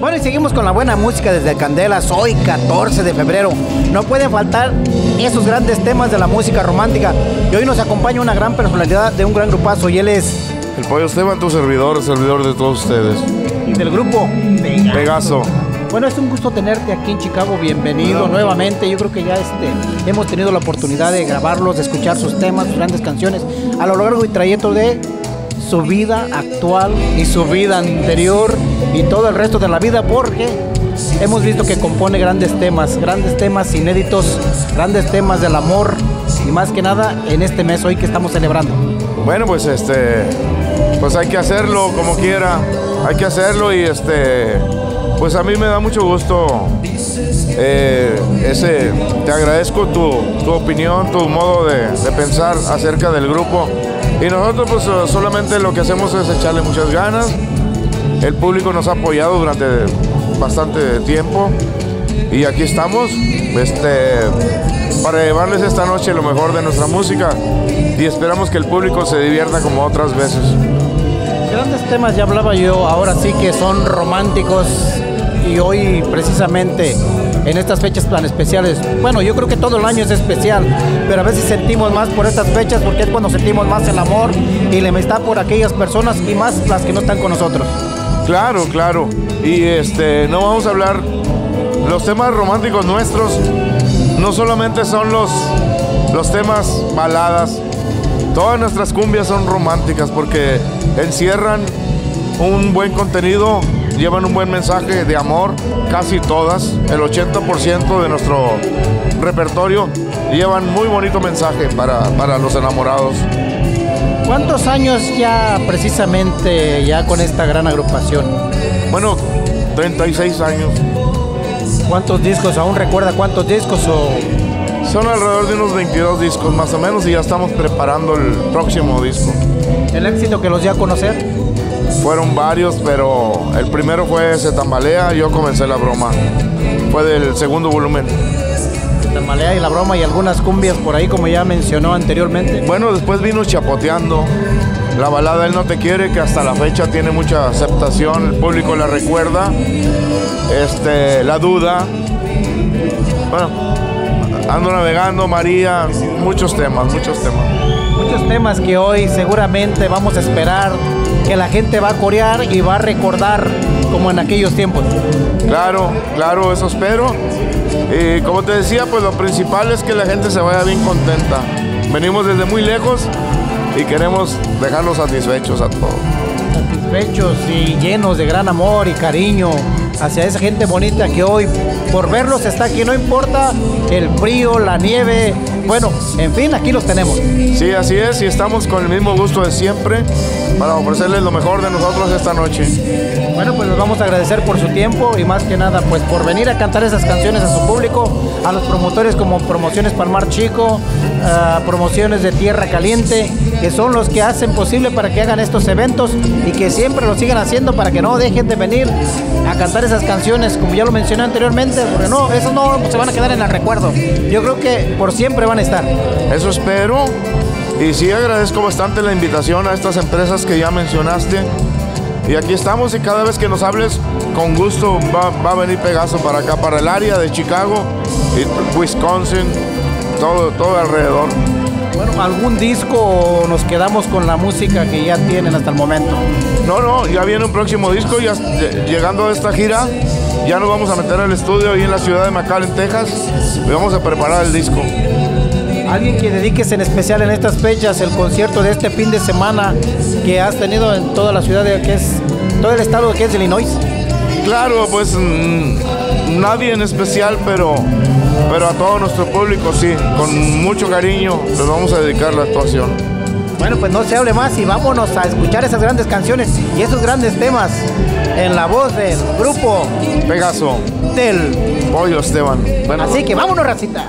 Bueno, y seguimos con la buena música desde Candelas, hoy 14 de febrero. No pueden faltar esos grandes temas de la música romántica. Y hoy nos acompaña una gran personalidad de un gran grupazo, y él es... El Pollo Esteban, tu servidor, servidor de todos ustedes. Y del grupo Pegaso. Bueno, es un gusto tenerte aquí en Chicago, bienvenido nuevamente. Yo creo que ya hemos tenido la oportunidad de grabarlos, de escuchar sus temas, sus grandes canciones, a lo largo y trayecto de su vida actual y su vida anterior y todo el resto de la vida, porque hemos visto que compone grandes temas inéditos, grandes temas del amor, y más que nada en este mes hoy que estamos celebrando. Bueno, pues pues hay que hacerlo como quiera, hay que hacerlo, y pues a mí me da mucho gusto, te agradezco tu opinión, tu modo de pensar acerca del grupo. Y nosotros pues solamente lo que hacemos es echarle muchas ganas. El público nos ha apoyado durante bastante tiempo y aquí estamos para llevarles esta noche lo mejor de nuestra música, y esperamos que el público se divierta como otras veces. Grandes temas, ya hablaba yo, ahora sí que son románticos, y hoy precisamente en estas fechas tan especiales, bueno, yo creo que todo el año es especial, pero a veces sentimos más por estas fechas, porque es cuando sentimos más el amor y la amistad por aquellas personas, y más las que no están con nosotros. Claro, claro, y no vamos a hablar, los temas románticos nuestros no solamente son los temas baladas, todas nuestras cumbias son románticas porque encierran un buen contenido, llevan un buen mensaje de amor, casi todas, el 80% de nuestro repertorio llevan muy bonito mensaje para los enamorados. ¿Cuántos años ya precisamente ya con esta gran agrupación? Bueno, 36 años. ¿Cuántos discos? ¿Aún recuerda cuántos discos? Son alrededor de unos 22 discos más o menos, y ya estamos preparando el próximo disco. ¿El éxito que los dio a conocer? Fueron varios, pero el primero fue Se Tambalea, yo comencé La Broma. Fue del segundo volumen. Se Tambalea y La Broma, y algunas cumbias por ahí, como ya mencionó anteriormente. Bueno, después vino Chapoteando, la balada Él no te quiere, que hasta la fecha tiene mucha aceptación, el público la recuerda. La Duda, bueno, Ando Navegando, María, muchos temas, muchos temas. Muchos temas que hoy seguramente vamos a esperar que la gente va a corear y va a recordar como en aquellos tiempos. Claro, claro, eso espero. Y como te decía, pues lo principal es que la gente se vaya bien contenta. Venimos desde muy lejos y queremos dejarlos satisfechos a todos. Satisfechos y llenos de gran amor y cariño hacia esa gente bonita que hoy por verlos está aquí, no importa el frío, la nieve, bueno, en fin, aquí los tenemos. Sí, así es, y estamos con el mismo gusto de siempre para ofrecerles lo mejor de nosotros esta noche. Bueno, pues les vamos a agradecer por su tiempo y más que nada, pues por venir a cantar esas canciones a su público, a los promotores como Promociones Palmar Chico, Promociones de Tierra Caliente, que son los que hacen posible para que hagan estos eventos y que siempre lo sigan haciendo para que no dejen de venir a cantar esas canciones, como ya lo mencioné anteriormente, porque no, esos no se van a quedar en el recuerdo. Yo creo que por siempre van a estar. Eso espero, y sí agradezco bastante la invitación a estas empresas que ya mencionaste, y aquí estamos, y cada vez que nos hables, con gusto va a venir Pegaso para acá, para el área de Chicago y Wisconsin, todo alrededor. Bueno, ¿algún disco o nos quedamos con la música que ya tienen hasta el momento? No, ya viene un próximo disco, ya llegando a esta gira, ya nos vamos a meter al estudio ahí en la ciudad de McAllen, Texas, y vamos a preparar el disco. Alguien que dediques en especial en estas fechas, el concierto de este fin de semana que has tenido en toda la ciudad, que es todo el estado que es Illinois. Claro, pues nadie en especial, pero a todo nuestro público sí, con mucho cariño les vamos a dedicar la actuación. Bueno, pues no se hable más y vámonos a escuchar esas grandes canciones y esos grandes temas en la voz del grupo Pegaso, del Pollo Esteban. Bueno, así que vámonos, racita.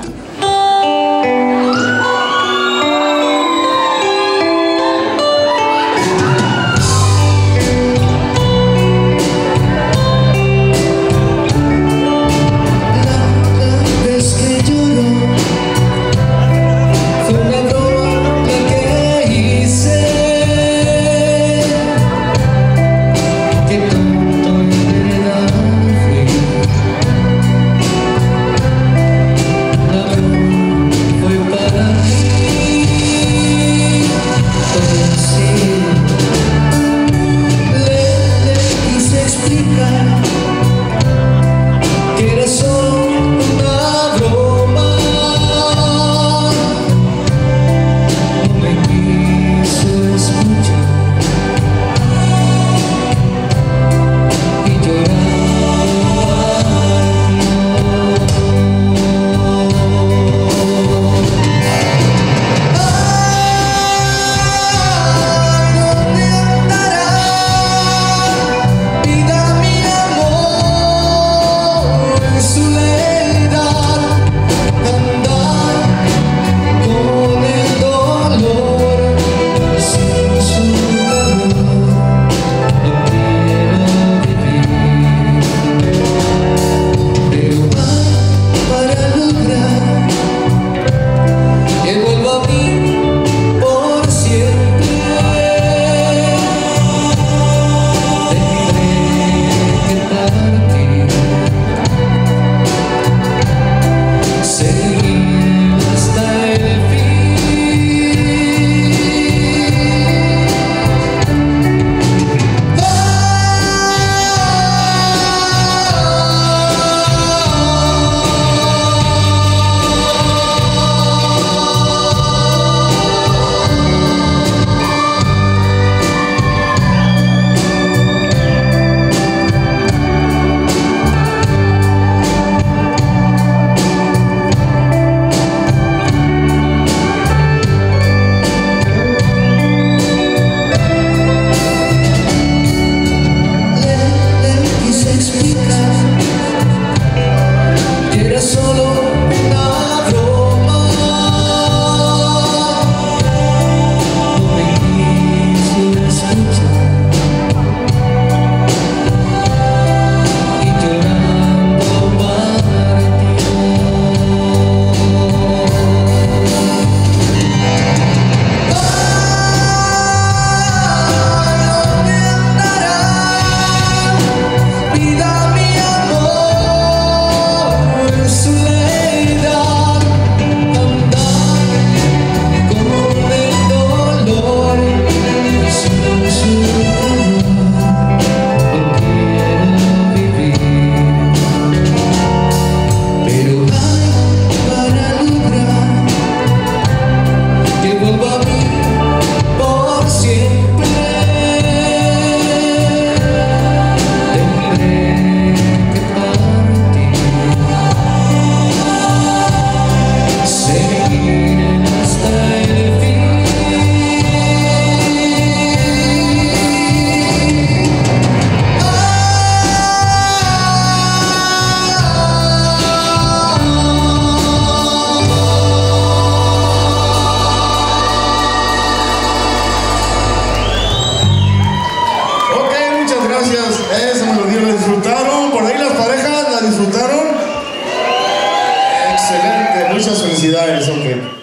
Muchas felicidades, ok.